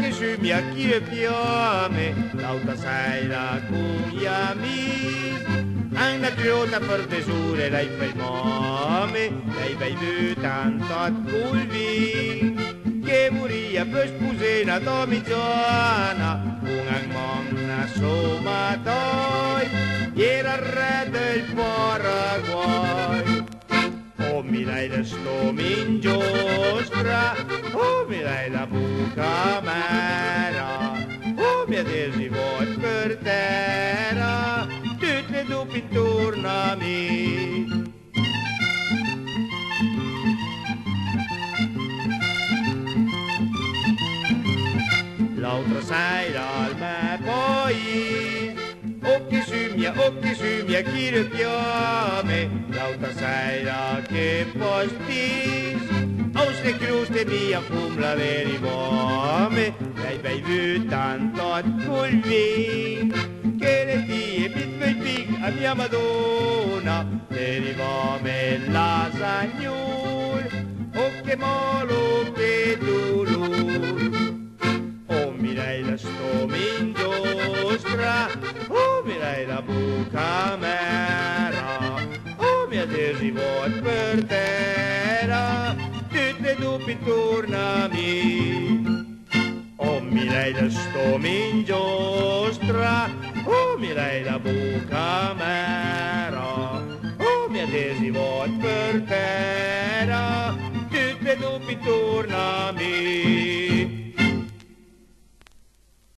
che ci mi a chi e piome, l'auta sai la cuia mi, anna criota per tesure, dai bei mome, dai bei mutantat culvi, che muria per spusena domiziana, un angmonna somatoi, era il re del Paraguay. Oh, mi dai la stomingiostra, oh, mi dai la bucamera, oh, mi adesi voi per terra, tutte dubbi intorno a me. L'altra sera al me poi, occhi su mia chi le piove, l'altra sera che postis, ausle cruste mia cum la veri vome, l'hai bei vu tanto culvi, che le tie pitve il pic a mia Madonna, veri vome la sagnur, o che molo che dulur. Oh, mi dai la stomingiostra, oh, mi dai la bucamera, oh, mi adesi vuot per terra, tutte dubbi intorno a me. Oh, mi dai la stomingiostra, oh, mi dai la bucamera, oh, mi adesi vuot per terra, tutte dubbi intorno a me.